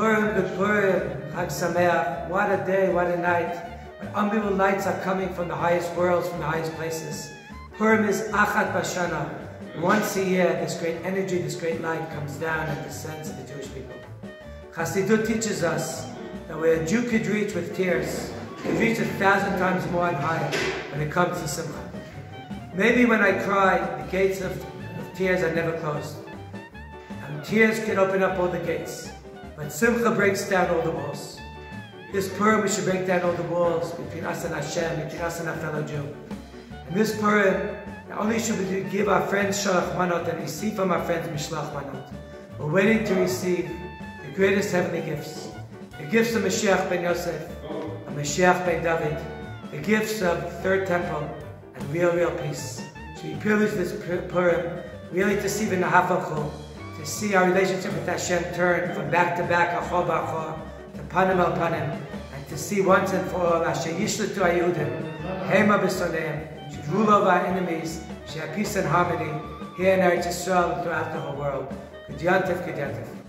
Purim, good Purim, Chag Sameach. What a day, what a night. When unbelievable lights are coming from the highest worlds, from the highest places. Purim is Achat BaShana. Once a year, this great energy, this great light comes down and descends to the Jewish people. Hasidut teaches us that where a Jew could reach with tears, could reach 1,000 times more and higher when it comes to Simcha. Maybe when I cry, the gates of tears are never closed. And tears can open up all the gates. But Simcha breaks down all the walls. This Purim, we should break down all the walls between us and Hashem, between us and our fellow Jew. And this Purim, not only should we give our friends Shalach Manot and receive from our friends Shalach Manot, we're waiting to receive the greatest heavenly gifts. The gifts of Mashiach Ben Yosef, of Mashiach Ben David, the gifts of the Third Temple, and real peace. So we privilege this Purim, really to see the Nahafoch Hu, to see our relationship with Hashem turn from back to back, achor b'achor, to panim el panim, and to see once and for all, Asher Yishlutu HaYehudim, Hema B'Soleim, should rule over our enemies, should have peace and harmony, here in Eretz Yisrael and throughout the whole world. Good Yantif, Good Yantif.